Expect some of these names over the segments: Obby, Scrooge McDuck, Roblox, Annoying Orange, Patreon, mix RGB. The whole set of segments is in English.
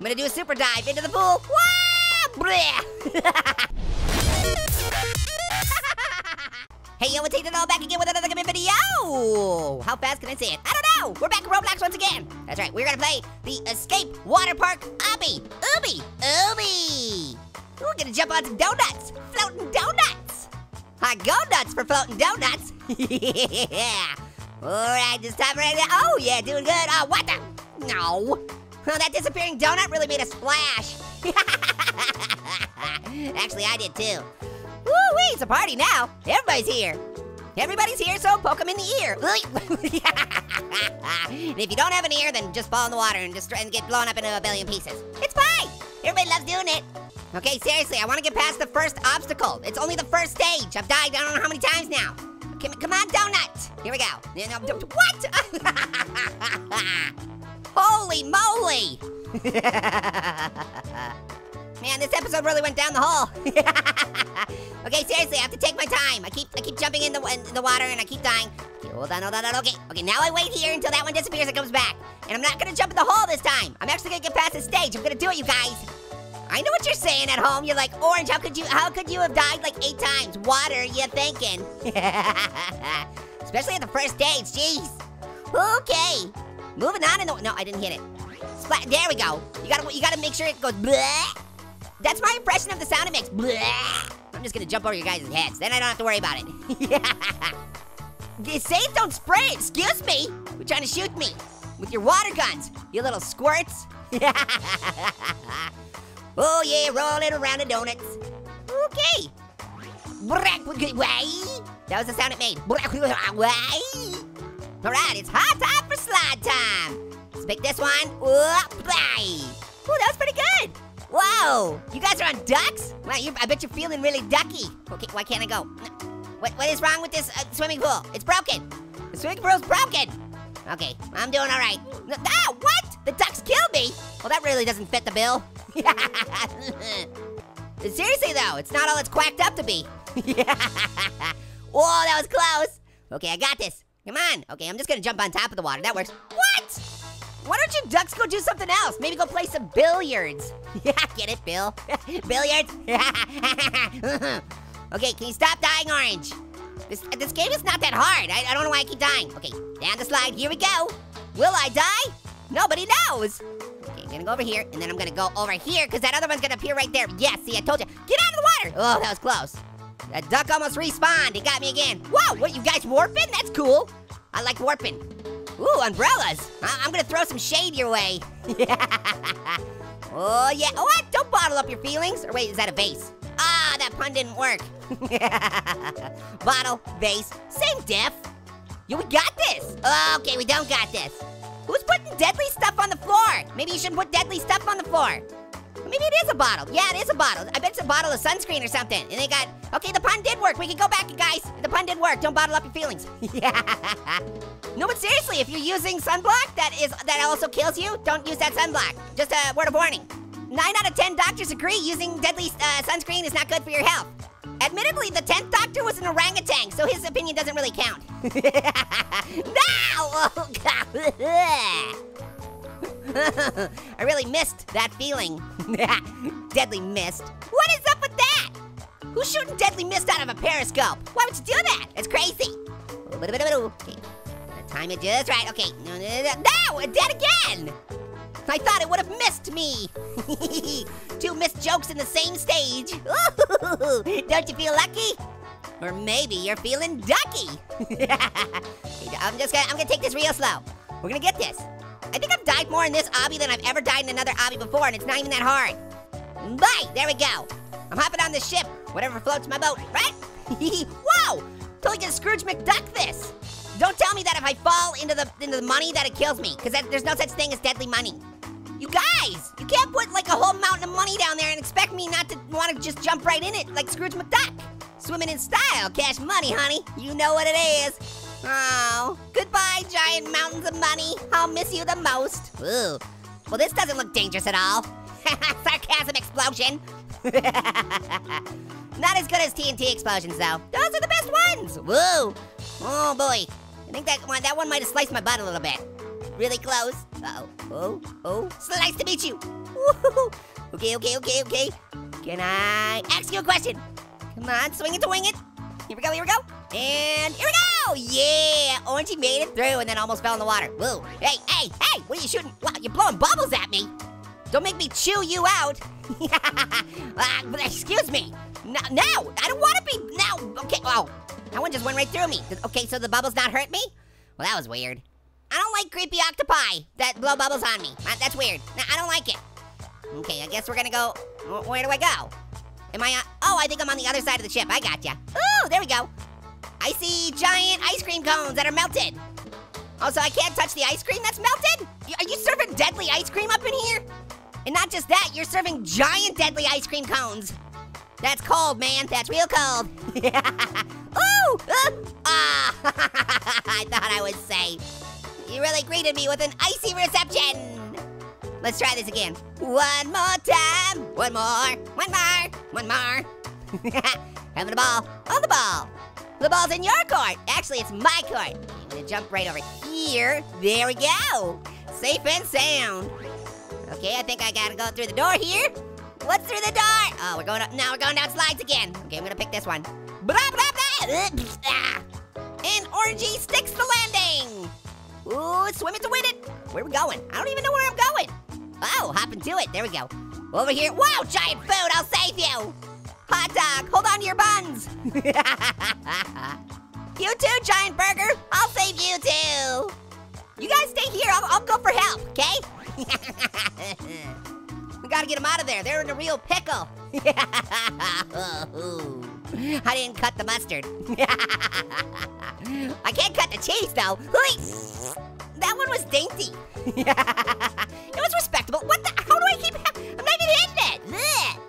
I'm gonna do a super dive into the pool. Hey, yo, it's Ethan all back again with another video. How fast can I say it? I don't know. We're back at Roblox once again. That's right, we're gonna play the Escape Water Park Obby. We're gonna jump on some donuts. Floating donuts. I go nuts for floating donuts. Yeah. All right, just time right now. Oh, yeah, doing good. Oh, what the? No. Oh, that disappearing donut really made a splash. Actually, I did too. Woo-wee, it's a party now. Everybody's here. Everybody's here, so poke them in the ear. And if you don't have an ear, then just fall in the water and just and get blown up into a billion pieces. It's fine. Everybody loves doing it. Okay, seriously, I want to get past the first obstacle. It's only the first stage. I've died I don't know how many times now. Come on, donut. Here we go. What? Holy moly! Man, this episode really went down the hole. Okay, seriously, I have to take my time. I keep jumping in the water and I keep dying. Okay, hold on, okay, now I wait here until that one disappears and comes back. And I'm not gonna jump in the hole this time. I'm actually gonna get past the stage. I'm gonna do it, you guys. I know what you're saying at home. You're like, Orange, how could you have died like 8 times? Water, you thinking? Especially at the first stage, jeez. Okay. Moving on in the, no, I didn't hit it. Splat, there we go. You gotta make sure it goes bleh. That's my impression of the sound it makes, bleh. I'm just gonna jump over your guys' heads, then I don't have to worry about it. Yeah. The saints don't spray, excuse me. You're trying to shoot me with your water guns, you little squirts. Oh yeah, rolling around the donuts. Okay. That was the sound it made. All right, it's hot time for slide time. Let's pick this one. Ooh, that was pretty good. Whoa, you guys are on ducks? Wow, I bet you're feeling really ducky. Okay, why can't I go? What is wrong with this swimming pool? It's broken. The swimming pool's broken. Okay, I'm doing all right. No, ah, what? The ducks killed me? Well, that really doesn't fit the bill. Seriously though, it's not all it's quacked up to be. Whoa, that was close. Okay, I got this. Come on. Okay, I'm just gonna jump on top of the water. That works. What? Why don't you ducks go do something else? Maybe go play some billiards. Yeah, get it, Bill? Billiards? Okay, can you stop dying, Orange? This game is not that hard. I don't know why I keep dying. Okay, down the slide. Here we go. Will I die? Nobody knows. Okay, I'm gonna go over here, and then I'm gonna go over here, because that other one's gonna appear right there. Yes, see, I told you. Get out of the water. Oh, that was close. That duck almost respawned. It got me again. Whoa, what, you guys warping? That's cool. I like warping. Ooh, umbrellas. I'm gonna throw some shade your way. Oh, yeah. Oh, what? Don't bottle up your feelings. Or wait, is that a vase? Ah, that pun didn't work. Bottle, vase, same diff. Yo, we got this. Okay, we don't got this. Who's putting deadly stuff on the floor? Maybe you shouldn't put deadly stuff on the floor. Maybe it is a bottle. Yeah, it is a bottle. I bet it's a bottle of sunscreen or something. And they got, okay, the pun did work. We can go back, guys. The pun did work. Don't bottle up your feelings. Yeah. No, but seriously, if you're using sunblock, that also kills you. Don't use that sunblock. Just a word of warning. 9 out of 10 doctors agree using deadly sunscreen is not good for your health. Admittedly, the 10th doctor was an orangutan, so his opinion doesn't really count. No! I really missed that feeling. Deadly mist. What is up with that? Who's shooting deadly mist out of a periscope? Why would you do that? It's crazy. Okay. Time it just right. Okay. No, dead again. I thought it would have missed me. 2 missed jokes in the same stage. Ooh, don't you feel lucky? Or maybe you're feeling ducky. I'm gonna take this real slow. We're gonna get this. I think I've died more in this obby than I've ever died in another obby before, and it's not even that hard. Bye, there we go. I'm hopping on this ship, whatever floats my boat, right? Whoa, totally gonna Scrooge McDuck this. Don't tell me that if I fall into the money that it kills me, because there's no such thing as deadly money. You guys, you can't put like a whole mountain of money down there and expect me not to want to just jump right in it like Scrooge McDuck. Swimming in style, cash money, honey. You know what it is. Oh, goodbye, giant mountains of money. I'll miss you the most. Ooh. Well, this doesn't look dangerous at all. Sarcasm explosion. Not as good as TNT explosions, though. Those are the best ones. Whoa. Oh, boy. I think that one might have sliced my butt a little bit. really close. Uh-oh, oh, so nice to meet you. Woohoo! Okay. Can I ask you a question? Come on, swing it. Here we go. And here we go! Yeah, Orangey made it through and then almost fell in the water. Whoa, hey, what are you shooting? Wow, you're blowing bubbles at me. Don't make me chew you out. Excuse me. No, I don't want to be, no. Okay, wow, that one just went right through me. Okay, so the bubbles not hurt me? Well, that was weird. I don't like creepy octopi that blow bubbles on me. That's weird. No, I don't like it. Okay, I guess we're gonna go, where do I go? Am I on, I think I'm on the other side of the ship. I gotcha. Ooh, there we go. I see giant ice cream cones that are melted. Also, I can't touch the ice cream that's melted? Are you serving deadly ice cream up in here? And not just that, you're serving giant deadly ice cream cones. That's cold, man. That's real cold. Ooh! I thought I was safe. You really greeted me with an icy reception. Let's try this again. One more time. One more. Having a ball on the ball. The ball's in your court. Actually, it's my court. I'm gonna jump right over here. There we go. Safe and sound. Okay, I think I gotta go through the door here. What's through the door? Oh, we're going up. Now we're going down slides again. Okay, I'm gonna pick this one. And Orangey sticks the landing. Ooh, swimming to win it. Where are we going? I don't even know where I'm going. Oh, hop into it. There we go. Over here. Wow, giant food. I'll save you. Hot dog, hold on to your buns. You too, giant burger. I'll save you too. You guys stay here, I'll go for help, okay? We gotta get them out of there. They're in a real pickle. I didn't cut the mustard. I can't cut the cheese though. That one was dainty. It was respectable. What the, how do I keep, I'm not even hitting it.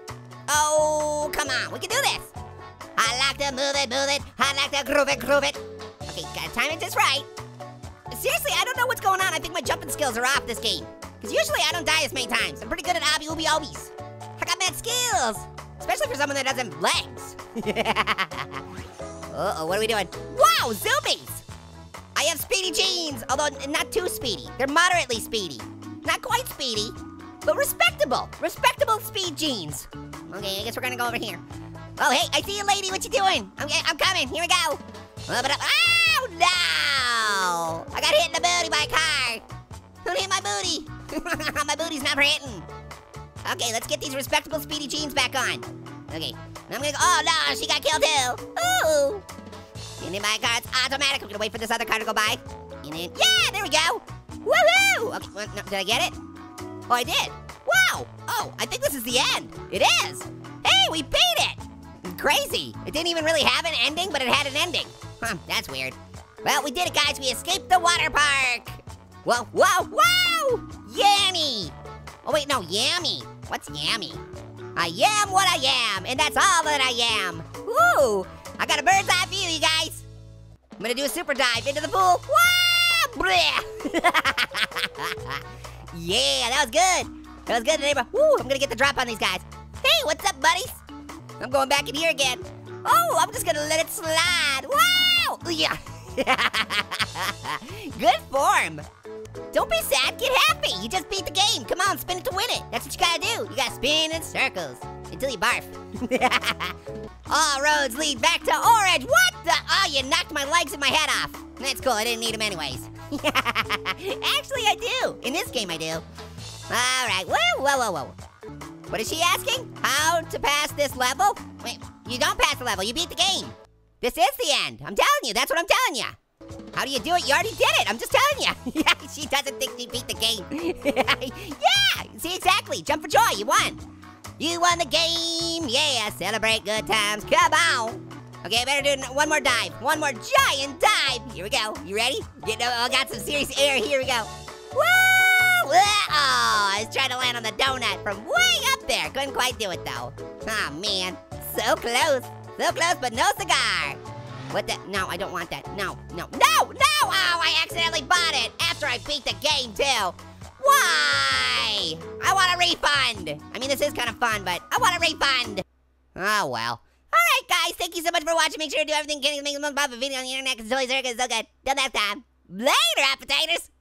Oh, come on, we can do this. I like to move it. I like to groove it. Okay, gotta time it just right. Seriously, I don't know what's going on. I think my jumping skills are off this game. Because usually I don't die as many times. I'm pretty good at obby-obbies. I got mad skills. Especially for someone that doesn't legs. Uh-oh, what are we doing? Wow, zoomies. I have speedy jeans, although not too speedy. They're moderately speedy. Not quite speedy, but respectable. Respectable speed jeans. Okay, I guess we're gonna go over here. Oh, hey, I see you, lady. What you doing? I'm coming. Here we go. Oh, no! I got hit in the booty by a car. Who hit my booty? My booty's not hitting. Okay, let's get these respectable speedy jeans back on. Okay, now I'm gonna go. Oh, no, she got killed too. Ooh! And then my car, it's automatic. I'm gonna wait for this other car to go by. And then, yeah, there we go. Woohoo! Okay, well, no, did I get it? Oh, I did. Wow! Oh, I think this is the end. It is! Hey, we beat it! Crazy. It didn't even really have an ending, but it had an ending. Huh, that's weird. Well, we did it, guys. We escaped the water park. Whoa! Yammy! Oh, wait, no, yammy. What's yammy? I am what I am, and that's all that I am. Woo! I got a bird's eye view, you guys. I'm gonna do a super dive into the pool. Whoa! Yeah, that was good. That was good, neighbor. Woo, I'm gonna get the drop on these guys. Hey, what's up, buddies? I'm going back in here again. Oh, I'm just gonna let it slide. Wow! Yeah. Good form. Don't be sad, get happy. You just beat the game. Come on, spin it to win it. That's what you gotta do. You gotta spin in circles until you barf. All roads lead back to Orange. What the? Oh, you knocked my legs and my head off. That's cool, I didn't need them anyways. Actually, I do. In this game, I do. All right, whoa. What is she asking? How to pass this level? Wait, you don't pass the level, you beat the game. This is the end, I'm telling you, that's what I'm telling you. How do you do it? You already did it, I'm just telling you. She doesn't think she beat the game. Yeah, see, exactly, jump for joy, you won. You won the game, yeah, celebrate good times, come on. Okay, better do one more dive, one more giant dive. Here we go, you ready? I got some serious air, here we go. Woo! Oh, I was trying to land on the donut from way up there. Couldn't quite do it though. Aw, man, so close, but no cigar. What the, no, I don't want that, no. Oh, I accidentally bought it after I beat the game too. Why? I want a refund. I mean, this is kind of fun, but I want a refund. Oh, well. All right, guys, thank you so much for watching. Make sure to do everything you can to make the most popular video on the internet because it's always there, because it's so good. Till next time, later, appetizers.